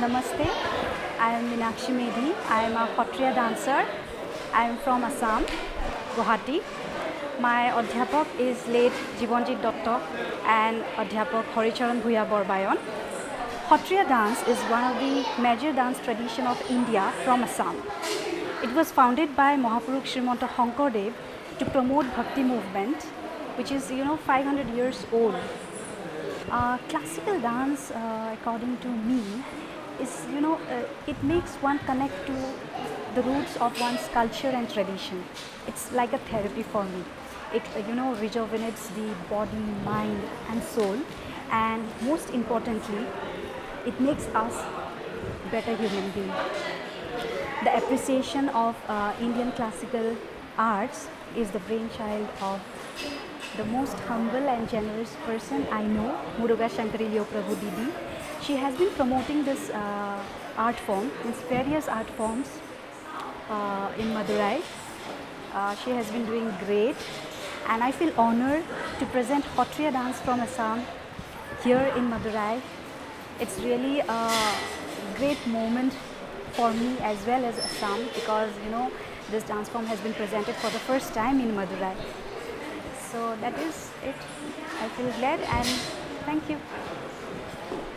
Namaste, I am Meenakshi Medhi. I am a Sattriya dancer. I am from Assam, Guwahati. My adhyapak is late Jivanjit Doctor and adhyapak Haricharan Bhuya Borbayon. Sattriya dance is one of the major dance tradition of India from Assam. It was founded by Mahapuruk Sri Manta Hongkadeva to promote Bhakti movement, which is 500 years old. Classical dance, according to me, is it makes one connect to the roots of one's culture and tradition. It's like a therapy for me. It rejuvenates the body, mind and soul, and most importantly, it makes us better human beings. The appreciation of Indian classical arts is the brainchild of the most humble and generous person I know, Muruga Shankarilio Prabhu Didi. She has been promoting this art form, various art forms in Madurai. She has been doing great, and I feel honored to present Sattriya dance from Assam here in Madurai. It's really a great moment for me as well as Assam, because this dance form has been presented for the first time in Madurai. So that is it. I feel glad and thank you.